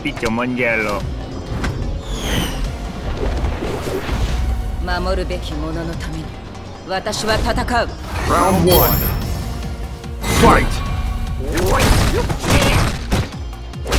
Picciomon giallo. 守るべき者のために私は戦う。Round one. Fight. Round two. Fight.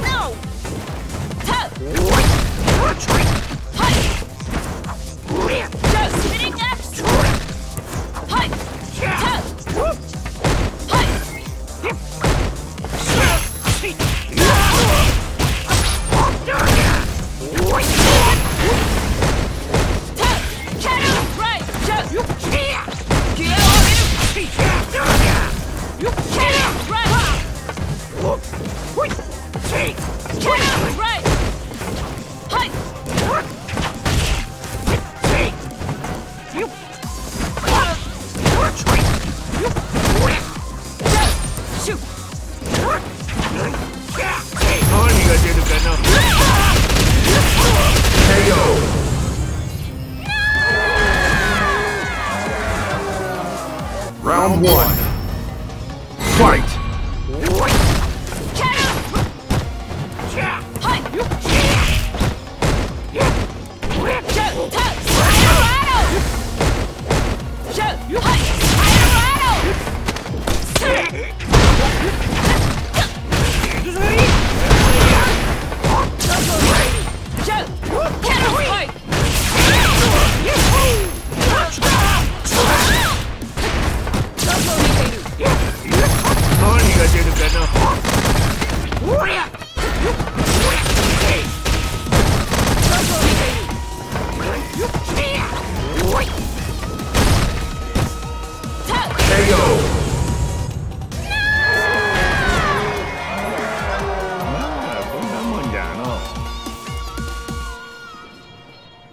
No. Round one. Fight.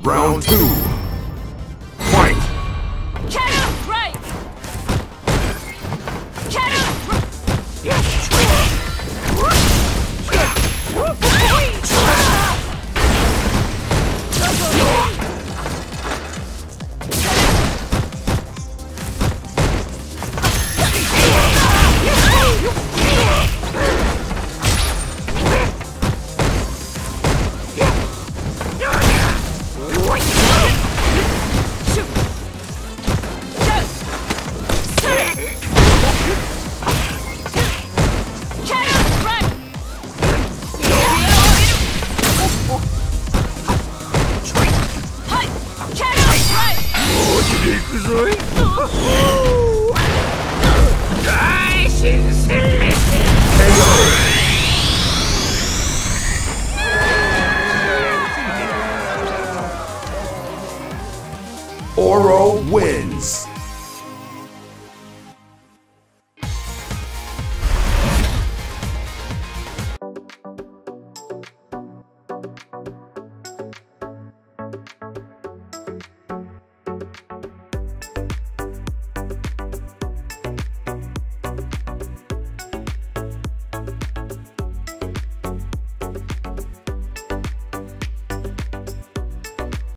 Round two. Fight. Right.